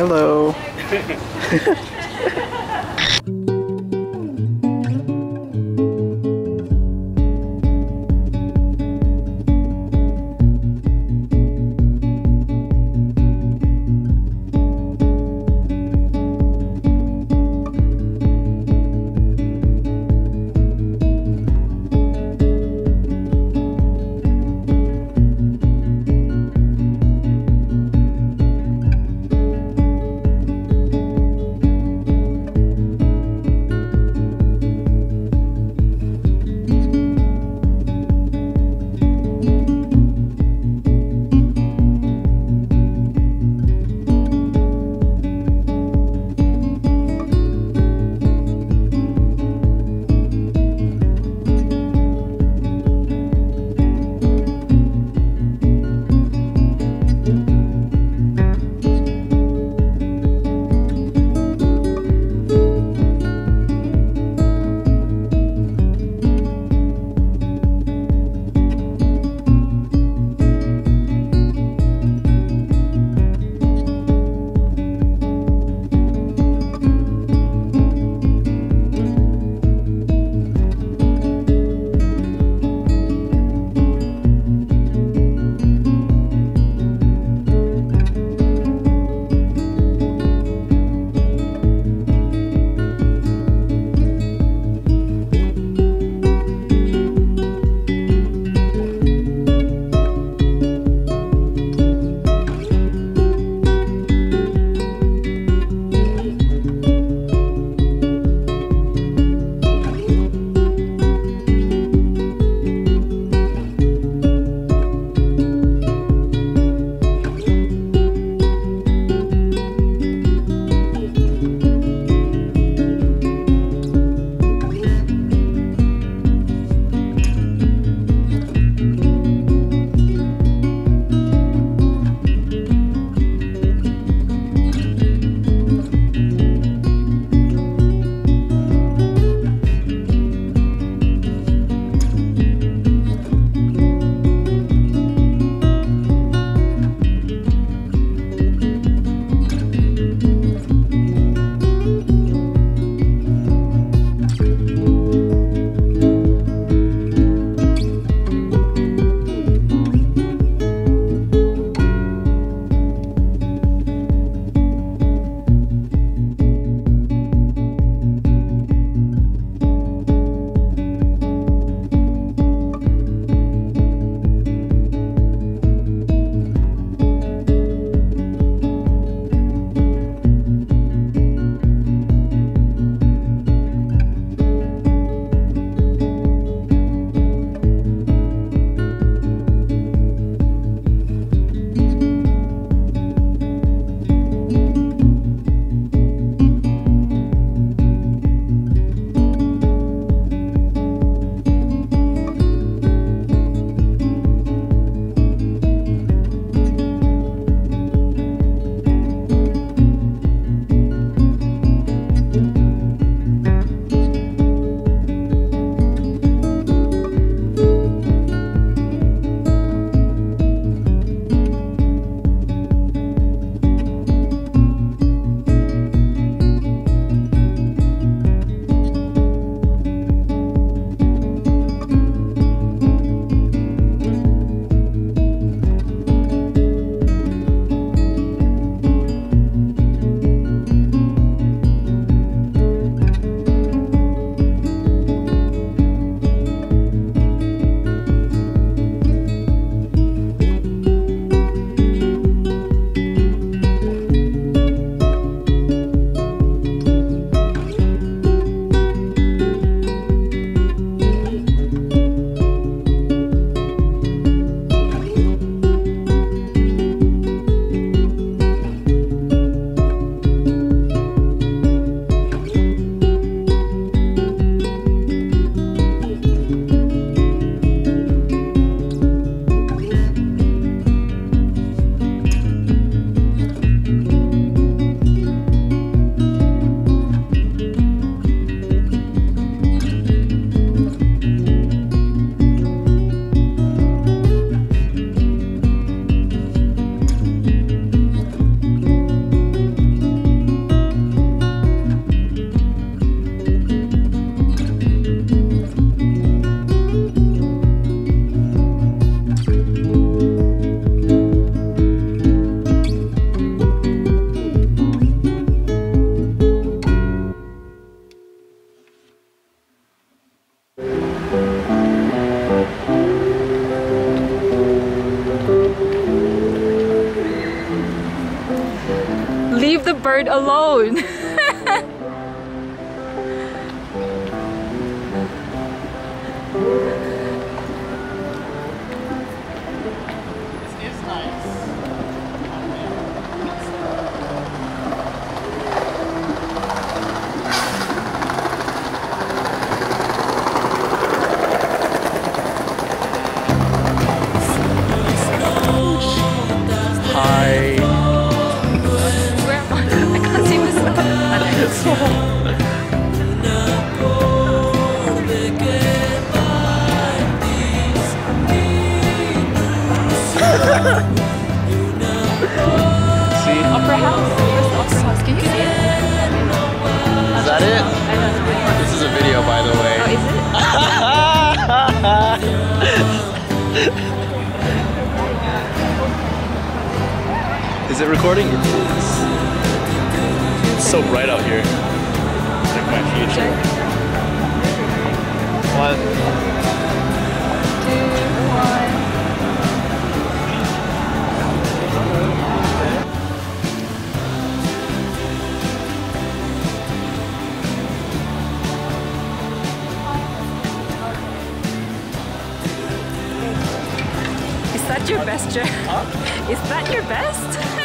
Hello. bird alone. Opera House? Where's the Opera House? Can you see it? Is that it? I don't know. This is a video, by the way. Oh, is it? Is it recording? It's so bright out here. It's like my future. Is that your best? Huh? Is that your best?